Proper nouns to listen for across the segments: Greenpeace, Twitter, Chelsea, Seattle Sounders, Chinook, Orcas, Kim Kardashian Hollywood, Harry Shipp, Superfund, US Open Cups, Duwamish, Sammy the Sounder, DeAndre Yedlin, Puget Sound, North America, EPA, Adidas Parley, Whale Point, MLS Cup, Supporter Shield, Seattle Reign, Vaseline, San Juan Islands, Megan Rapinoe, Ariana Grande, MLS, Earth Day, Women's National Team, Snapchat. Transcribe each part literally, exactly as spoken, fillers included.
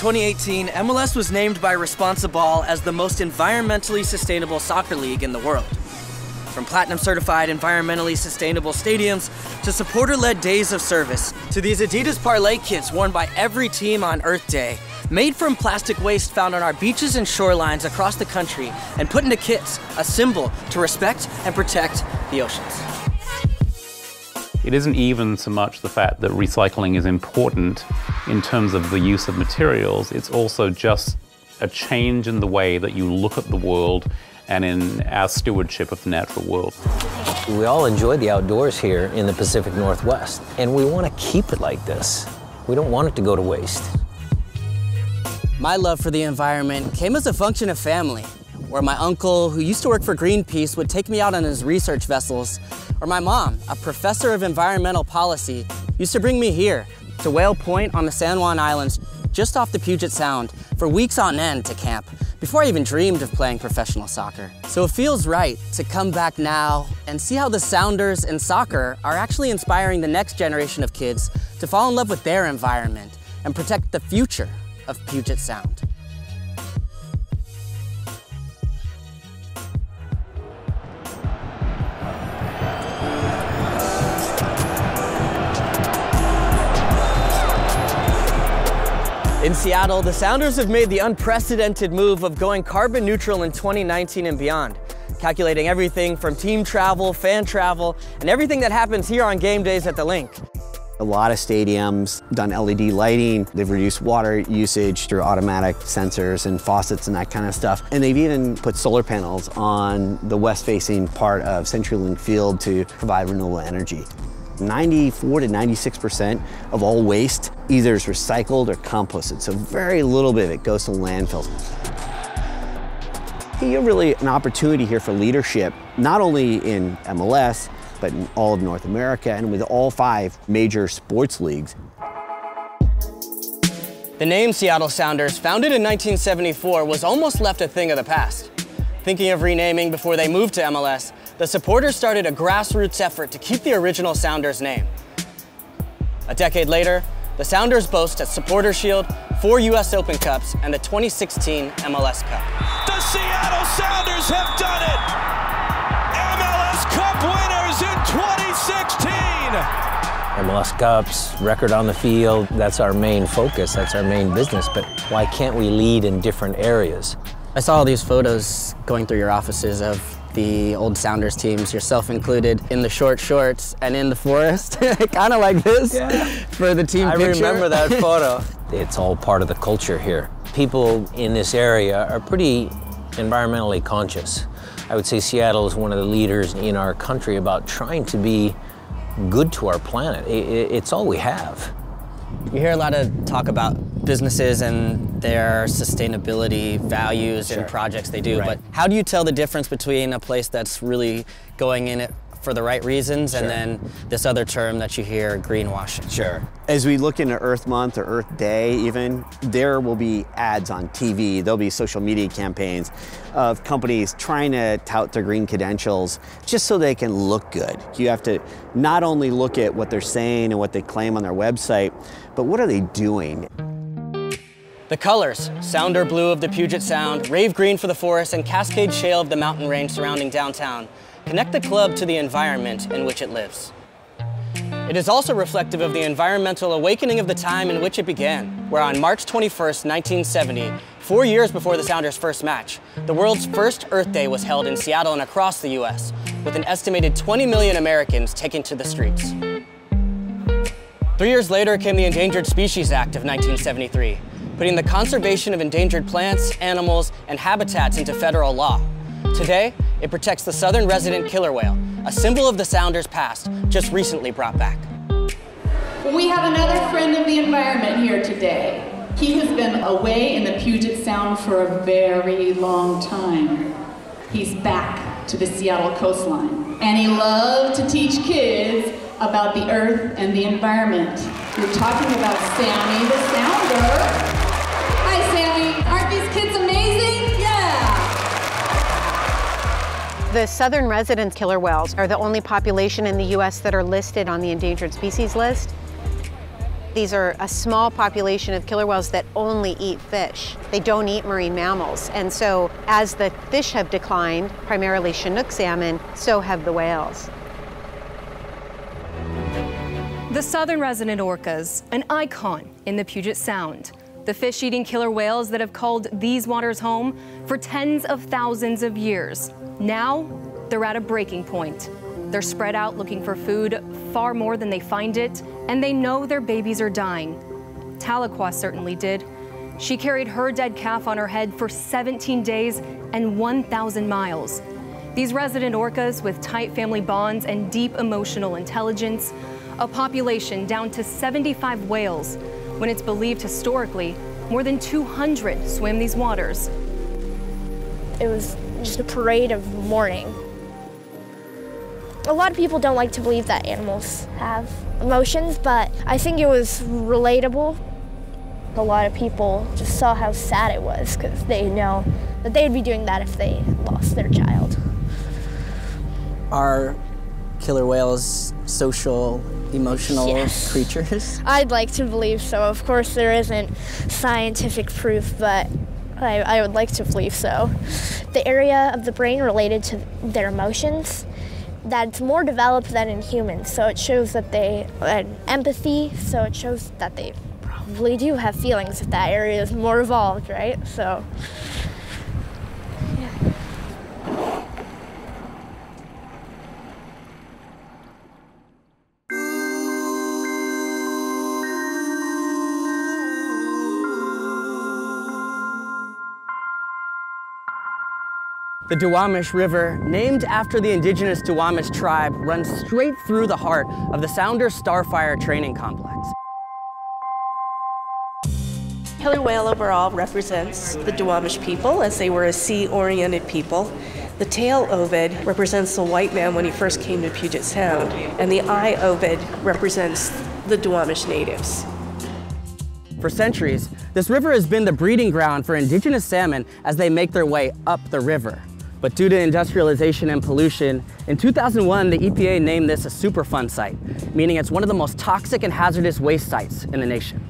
twenty eighteen, M L S was named by Responsiball as the most environmentally sustainable soccer league in the world. From platinum-certified environmentally sustainable stadiums to supporter-led days of service to these Adidas Parley kits worn by every team on Earth Day, made from plastic waste found on our beaches and shorelines across the country and put into kits, a symbol to respect and protect the oceans. It isn't even so much the fact that recycling is important in terms of the use of materials, it's also just a change in the way that you look at the world and in our stewardship of the natural world. We all enjoy the outdoors here in the Pacific Northwest, and we want to keep it like this. We don't want it to go to waste. My love for the environment came as a function of family, where my uncle, who used to work for Greenpeace, would take me out on his research vessels, or my mom, a professor of environmental policy, used to bring me here to Whale Point on the San Juan Islands, just off the Puget Sound, for weeks on end to camp, before I even dreamed of playing professional soccer. So it feels right to come back now and see how the Sounders and soccer are actually inspiring the next generation of kids to fall in love with their environment and protect the future of Puget Sound. In Seattle, the Sounders have made the unprecedented move of going carbon neutral in twenty nineteen and beyond, calculating everything from team travel, fan travel, and everything that happens here on game days at the rink. A lot of stadiums done L E D lighting, they've reduced water usage through automatic sensors and faucets and that kind of stuff. And they've even put solar panels on the west-facing part of CenturyLink Field to provide renewable energy. ninety-four to ninety-six percent of all waste either is recycled or composted, so very little bit of it goes to landfills. You have really an opportunity here for leadership, not only in M L S, but in all of North America and with all five major sports leagues. The name Seattle Sounders, founded in nineteen seventy-four, was almost left a thing of the past. Thinking of renaming before they moved to M L S, the supporters started a grassroots effort to keep the original Sounders name. A decade later, the Sounders boast a Supporter Shield, four U S Open Cups, and the twenty sixteen M L S Cup. The Seattle Sounders have done it! M L S Cup winners in twenty sixteen! M L S Cups, record on the field, that's our main focus, that's our main business, but why can't we lead in different areas? I saw all these photos going through your offices of the old Sounders teams, yourself included, in the short shorts and in the forest, kind of like this, yeah. For the team I picture. I remember that photo. It's all part of the culture here. People in this area are pretty environmentally conscious. I would say Seattle is one of the leaders in our country about trying to be good to our planet. It's all we have. You hear a lot of talk about businesses and their sustainability values, sure, and projects they do, right, but how do you tell the difference between a place that's really going in it for the right reasons, sure, and then this other term that you hear, greenwashing? Sure. As we look into Earth Month or Earth Day even, there will be ads on T V, there'll be social media campaigns of companies trying to tout their green credentials just so they can look good. You have to not only look at what they're saying and what they claim on their website, but what are they doing? The colors, Sounder Blue of the Puget Sound, Rave Green for the forest, and Cascade Shale of the mountain range surrounding downtown, connect the club to the environment in which it lives. It is also reflective of the environmental awakening of the time in which it began, where on March twenty-first, nineteen seventy, four years before the Sounders' first match, the world's first Earth Day was held in Seattle and across the U S, with an estimated twenty million Americans taken to the streets. Three years later came the Endangered Species Act of nineteen seventy-three, putting the conservation of endangered plants, animals, and habitats into federal law. Today, it protects the southern resident killer whale, a symbol of the Sounders' past, just recently brought back. We have another friend of the environment here today. He has been away in the Puget Sound for a very long time. He's back to the Seattle coastline, and he loved to teach kids about the earth and the environment. We're talking about Sammy the Sounder. Hi, Sammy. Aren't these kids amazing? The southern resident killer whales are the only population in the U S that are listed on the endangered species list. These are a small population of killer whales that only eat fish. They don't eat marine mammals. And so as the fish have declined, primarily Chinook salmon, so have the whales. The southern resident orcas, an icon in the Puget Sound. The fish-eating killer whales that have called these waters home for tens of thousands of years. Now, they're at a breaking point. They're spread out looking for food far more than they find it, and they know their babies are dying. Tahlequah certainly did. She carried her dead calf on her head for seventeen days and one thousand miles. These resident orcas with tight family bonds and deep emotional intelligence, a population down to seventy-five whales, when it's believed historically, more than two hundred swim these waters. It was just a parade of mourning. A lot of people don't like to believe that animals have emotions, but I think it was relatable. A lot of people just saw how sad it was because they know that they'd be doing that if they lost their child. Our killer whales social, emotional yes. creatures? I'd like to believe so. Of course, there isn't scientific proof, but I, I would like to believe so. The area of the brain related to their emotions, that's more developed than in humans, so it shows that they had empathy, so it shows that they probably do have feelings if that area is more evolved, right? So. The Duwamish River, named after the indigenous Duwamish tribe, runs straight through the heart of the Sounders Starfire Training Complex. Killer whale overall represents the Duwamish people as they were a sea-oriented people. The tail ovid represents the white man when he first came to Puget Sound, and the eye ovid represents the Duwamish natives. For centuries, this river has been the breeding ground for indigenous salmon as they make their way up the river. But due to industrialization and pollution, in two thousand one, the E P A named this a Superfund site, meaning it's one of the most toxic and hazardous waste sites in the nation.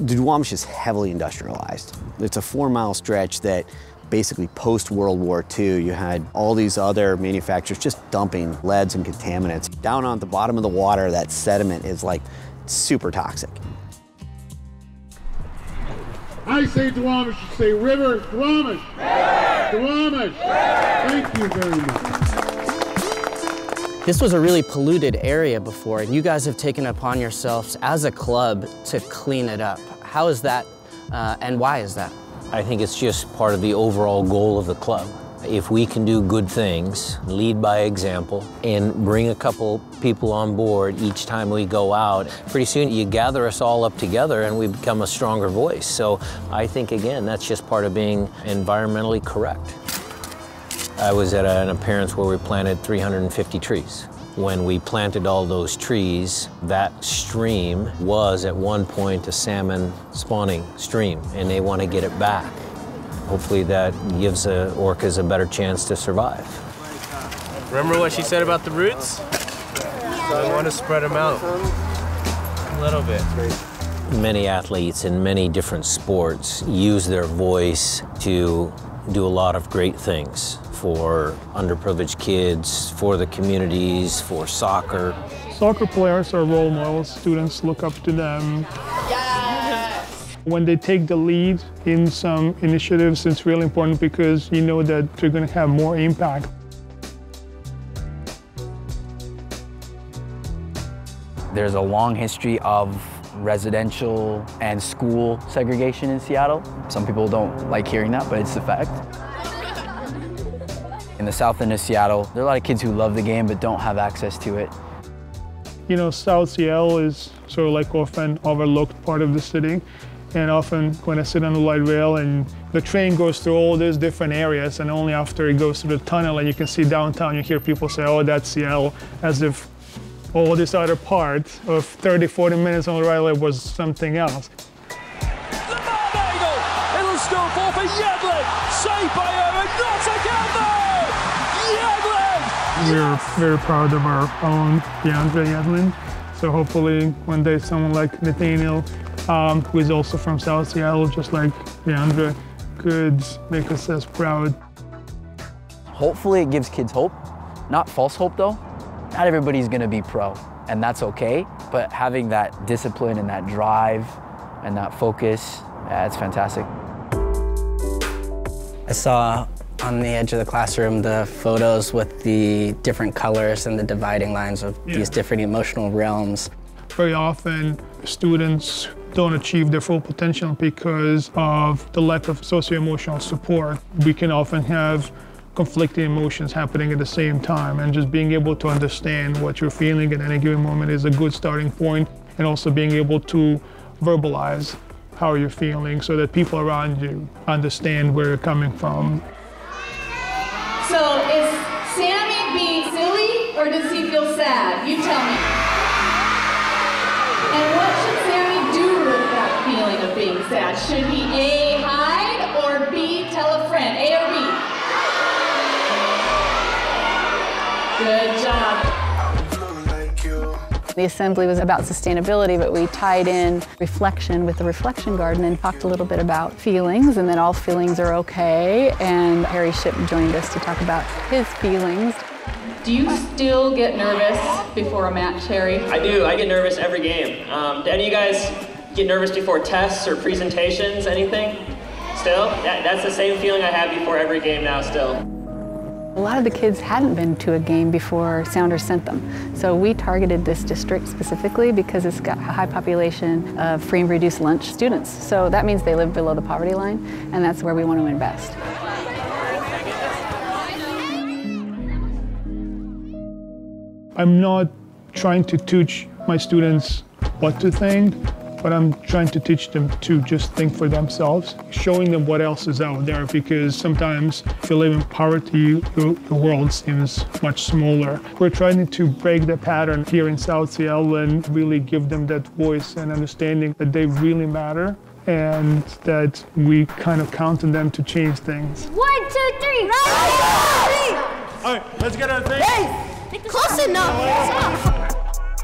The Duwamish is heavily industrialized. It's a four-mile stretch that basically post-World War Two, you had all these other manufacturers just dumping leads and contaminants. Down on the bottom of the water, that sediment is like super toxic. I say Duwamish, you say river. Duwamish! River! Duwamish! River! Thank you very much. This was a really polluted area before, and you guys have taken upon yourselves as a club to clean it up. How is that, uh, and why is that? I think it's just part of the overall goal of the club. If we can do good things, lead by example, and bring a couple people on board each time we go out, pretty soon you gather us all up together and we become a stronger voice. So I think, again, that's just part of being environmentally correct. I was at an appearance where we planted three hundred fifty trees. When we planted all those trees, that stream was at one point a salmon spawning stream, and they want to get it back. Hopefully that gives uh, orcas a better chance to survive. Remember what she said about the roots? So I want to spread them out a little bit. Many athletes in many different sports use their voice to do a lot of great things for underprivileged kids, for the communities, for soccer. Soccer players are role models. Students look up to them. When they take the lead in some initiatives, it's really important because you know that they're going to have more impact. There's a long history of residential and school segregation in Seattle. Some people don't like hearing that, but it's a fact. In the south end of Seattle, there are a lot of kids who love the game but don't have access to it. You know, South Seattle is sort of like often overlooked part of the city. And often when I sit on the light rail and the train goes through all these different areas, and only after it goes through the tunnel and you can see downtown, you hear people say, oh, that's Seattle, as if all this other part of thirty, forty minutes on the rail was something else. The Barbados, it'll still fall for Yedlin, saved by her, and not together! Yedlin! We're very proud of our own DeAndre Yedlin. So hopefully one day someone like Nathaniel, um, who is also from South Seattle, just like DeAndre, could make us as proud. Hopefully it gives kids hope, not false hope though. Not everybody's gonna be pro, and that's okay, but having that discipline and that drive and that focus, yeah, it's fantastic. I saw on the edge of the classroom the photos with the different colors and the dividing lines of yeah. these different emotional realms. Very often students don't achieve their full potential because of the lack of socio-emotional support. We can often have conflicting emotions happening at the same time, and just being able to understand what you're feeling at any given moment is a good starting point, and also being able to verbalize how you're feeling so that people around you understand where you're coming from. So is Sammy being silly or does he feel sad? You tell me. And what should Sammy do with that feeling of being sad? Should he A, hide, or B, tell a friend? A or B? Good job. The assembly was about sustainability, but we tied in reflection with the reflection garden and talked a little bit about feelings, and then all feelings are okay. And Harry Shipp joined us to talk about his feelings. Do you still get nervous before a match, Harry? I do. I get nervous every game. Um, do any of you guys get nervous before tests or presentations, anything? Still? That, that's the same feeling I have before every game now still. A lot of the kids hadn't been to a game before Sounders sent them. So we targeted this district specifically because it's got a high population of free and reduced lunch students. So that means they live below the poverty line, and that's where we want to invest. I'm not trying to teach my students what to think, but I'm trying to teach them to just think for themselves, showing them what else is out there, because sometimes if you live in poverty, the world seems much smaller. We're trying to break the pattern here in South Seattle and really give them that voice and understanding that they really matter and that we kind of count on them to change things. One, two, three! Right, two, three. All right, let's get our thing. Hey, close enough.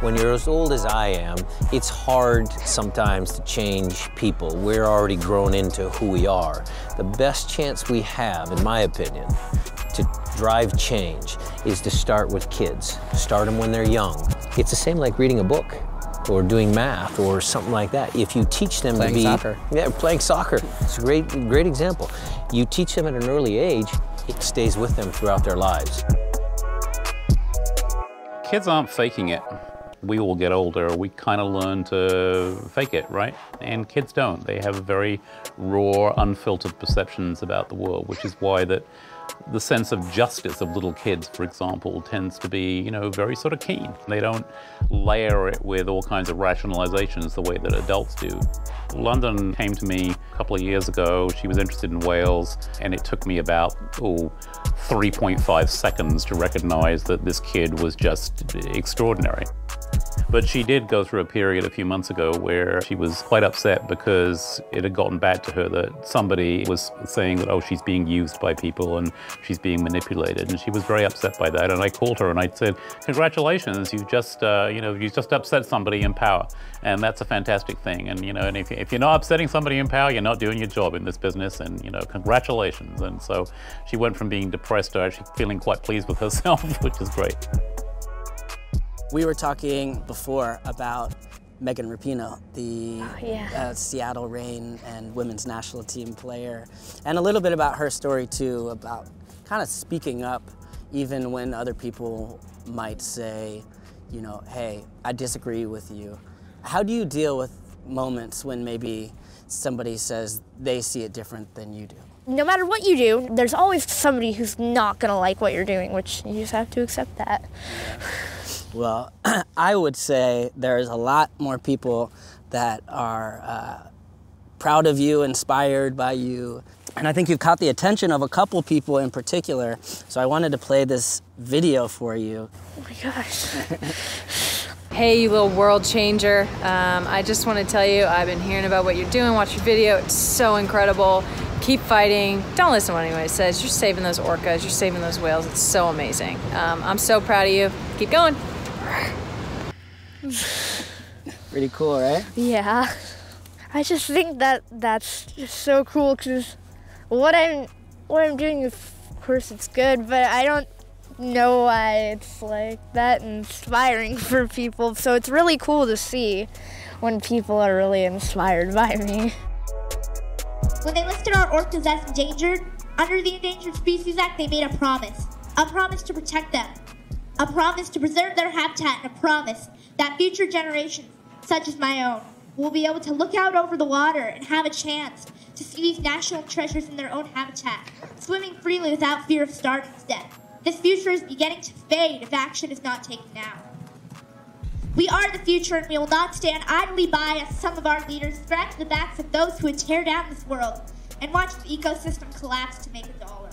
When you're as old as I am, it's hard sometimes to change people. We're already grown into who we are. The best chance we have, in my opinion, to drive change is to start with kids. Start them when they're young. It's the same like reading a book or doing math or something like that. If you teach them to be- Playing soccer. Yeah, playing soccer. It's a great, great example. You teach them at an early age, it stays with them throughout their lives. Kids aren't faking it. We all get older, we kind of learn to fake it, right? And kids don't. They have very raw, unfiltered perceptions about the world, which is why that the sense of justice of little kids, for example, tends to be, you know, very sort of keen. They don't layer it with all kinds of rationalizations the way that adults do. London came to me a couple of years ago. She was interested in Wales, and it took me about, oh, three point five seconds to recognize that this kid was just extraordinary. But she did go through a period a few months ago where she was quite upset because it had gotten back to her that somebody was saying that, oh, she's being used by people and she's being manipulated. And she was very upset by that. And I called her and I said, congratulations, you just, uh, you know, you just upset somebody in power. And that's a fantastic thing. And, you know, and if, if you're not upsetting somebody in power, you're not doing your job in this business. And, you know, congratulations. And so she went from being depressed to actually feeling quite pleased with herself, which is great. We were talking before about Megan Rapinoe, the oh, yeah. uh, Seattle Reign and Women's National Team player, and a little bit about her story too, about kind of speaking up even when other people might say, you know, hey, I disagree with you. How do you deal with moments when maybe somebody says they see it different than you do? No matter what you do, there's always somebody who's not gonna like what you're doing, which you just have to accept that. Yeah. Well, I would say there's a lot more people that are uh, proud of you, inspired by you. And I think you've caught the attention of a couple people in particular. So I wanted to play this video for you. Oh my gosh. Hey, you little world changer. Um, I just want to tell you, I've been hearing about what you're doing. Watch your video. It's so incredible. Keep fighting. Don't listen to what anybody says. You're saving those orcas. You're saving those whales. It's so amazing. Um, I'm so proud of you. Keep going. Pretty cool, right? Yeah. I just think that that's just so cool because what I'm what I'm doing, of course, it's good, but I don't know why it's like that inspiring for people. So it's really cool to see when people are really inspired by me. When they listed our orcas as endangered, under the Endangered Species Act, they made a promise. A promise to protect them. A promise to preserve their habitat, and a promise that future generations, such as my own, will be able to look out over the water and have a chance to see these national treasures in their own habitat, swimming freely without fear of starving to death. This future is beginning to fade if action is not taken now. We are the future, and we will not stand idly by as some of our leaders scratch the backs of those who would tear down this world and watch the ecosystem collapse to make a dollar.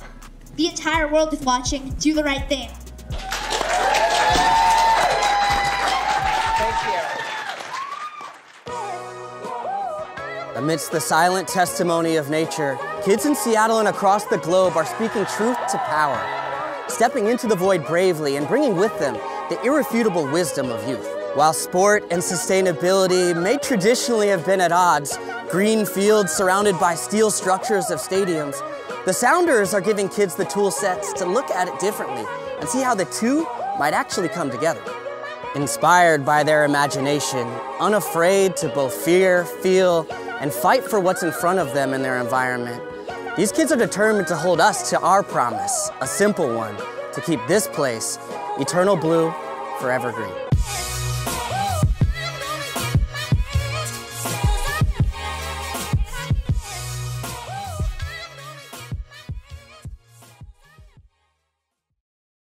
The entire world is watching. Do the right thing. Amidst the silent testimony of nature, kids in Seattle and across the globe are speaking truth to power, stepping into the void bravely and bringing with them the irrefutable wisdom of youth. While sport and sustainability may traditionally have been at odds, green fields surrounded by steel structures of stadiums, the Sounders are giving kids the tool sets to look at it differently and see how the two might actually come together. Inspired by their imagination, unafraid to both fear, feel, and fight for what's in front of them in their environment. These kids are determined to hold us to our promise, a simple one, to keep this place eternal blue, forever green.